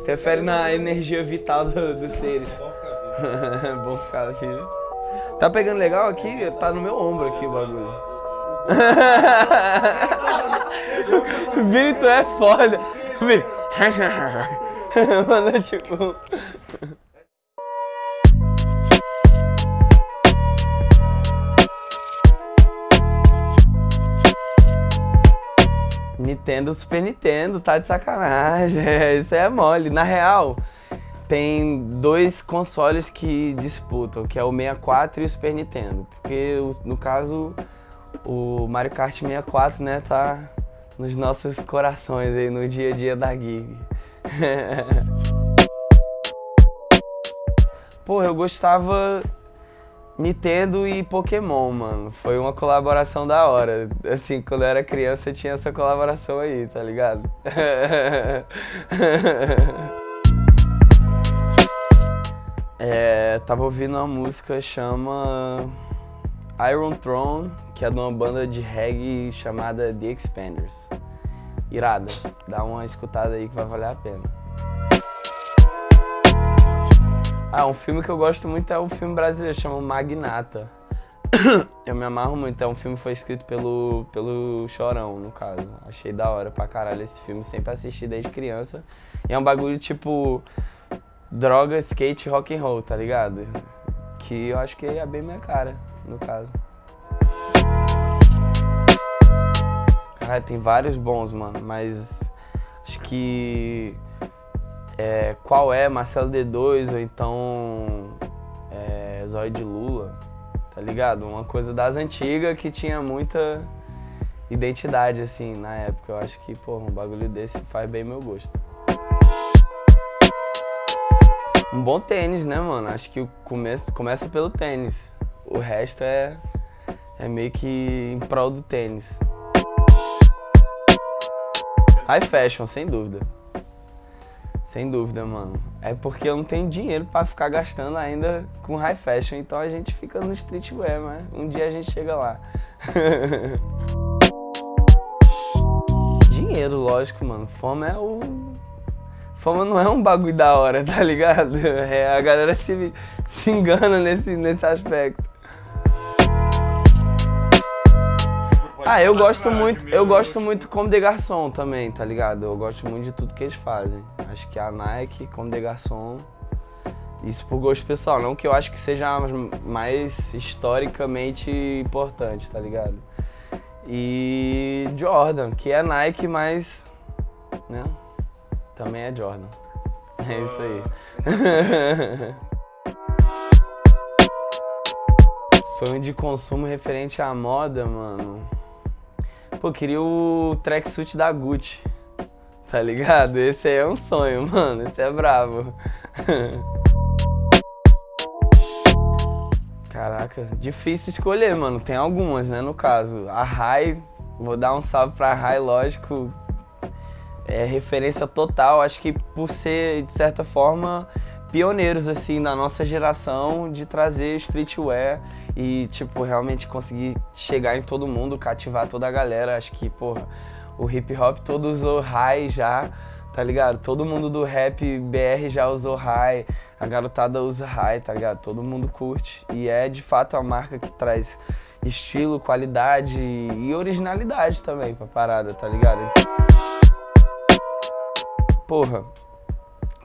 Interfere na energia vital dos seres. É bom ficar vivo. Tá pegando legal aqui? Tá no meu ombro aqui o bagulho. Vitor é foda. Mano, tipo... Nintendo, Super Nintendo, tá de sacanagem, isso é mole. Na real, tem dois consoles que disputam, que é o 64 e o Super Nintendo. Porque, no caso, o Mario Kart 64, né, tá nos nossos corações aí, no dia a dia da gig. Porra, eu gostava Nintendo e Pokémon, mano. Foi uma colaboração da hora. Assim, quando eu era criança tinha essa colaboração aí, tá ligado? Tava ouvindo uma música chama Iron Throne, que é de uma banda de reggae chamada The Expanders. Irada. Dá uma escutada aí que vai valer a pena. Ah, um filme que eu gosto muito é um filme brasileiro, chama Magnata. Eu me amarro muito, é um filme que foi escrito pelo Chorão, no caso. Achei da hora pra caralho esse filme, sempre assisti desde criança. E é um bagulho tipo droga, skate, rock and roll, tá ligado? Que eu acho que é bem minha cara, no caso. Caralho, tem vários bons, mano, mas acho que... qual é, Marcelo D2 ou então Zóio de Lula, tá ligado? Uma coisa das antigas que tinha muita identidade, assim, na época. Eu acho que, pô, um bagulho desse faz bem meu gosto. Um bom tênis, né, mano? Acho que o começo começa pelo tênis. O resto é meio que em prol do tênis. High fashion, sem dúvida. Sem dúvida, mano. É porque eu não tenho dinheiro pra ficar gastando ainda com high fashion, então a gente fica no streetwear, mas um dia a gente chega lá. Dinheiro, lógico, mano. Fama não é um bagulho da hora, tá ligado? A galera se engana nesse aspecto. Ah, eu gosto muito Comme des Garçons também, tá ligado? Eu gosto muito de tudo que eles fazem. Acho que a Nike, Comme des Garçons, isso por gosto pessoal, não que eu acho que seja mais historicamente importante, tá ligado? E Jordan, que é Nike, mas, né, também é Jordan. É isso aí. Sonho de consumo referente à moda, mano. Pô, queria o tracksuit da Gucci, tá ligado? Esse aí é um sonho, mano, esse é brabo. Caraca, difícil escolher, mano, tem algumas, né, no caso. A High, vou dar um salve pra High, lógico, é referência total. Acho que por ser, de certa forma, pioneiros, assim, da nossa geração de trazer streetwear e, tipo, realmente conseguir chegar em todo mundo, cativar toda a galera. Acho que, porra, o hip-hop todo usou High já, tá ligado? Todo mundo do rap BR já usou High, a garotada usa High, tá ligado? Todo mundo curte. E é, de fato, a marca que traz estilo, qualidade e originalidade também pra parada, tá ligado? Porra.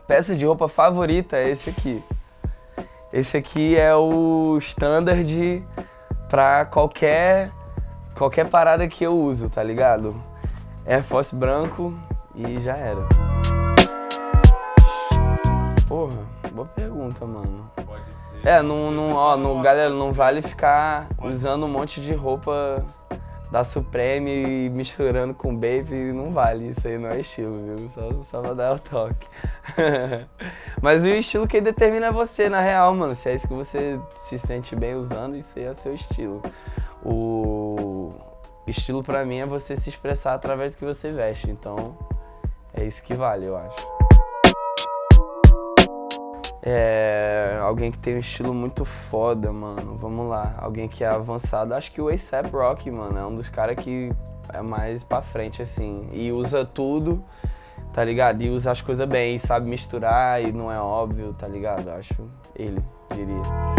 Peça de roupa favorita é esse aqui. Esse aqui é o standard pra qualquer parada que eu uso, tá ligado? Air Force branco e já era. Porra, boa pergunta, mano. Pode ser. Galera, não vale ficar usando um monte de roupa da Supreme e misturando com Bape, não vale, isso aí não é estilo, viu? Só pra dar o toque. Mas o estilo que determina é você, na real, mano. Se é isso que você se sente bem usando, isso aí é seu estilo. O estilo pra mim é você se expressar através do que você veste, então é isso que vale, eu acho. Alguém que tem um estilo muito foda, mano, vamos lá. Alguém que é avançado, acho que o A$AP Rocky, mano, é um dos caras que é mais pra frente, assim, e usa tudo, tá ligado? E usa as coisas bem, sabe misturar e não é óbvio, tá ligado? Eu acho ele, diria.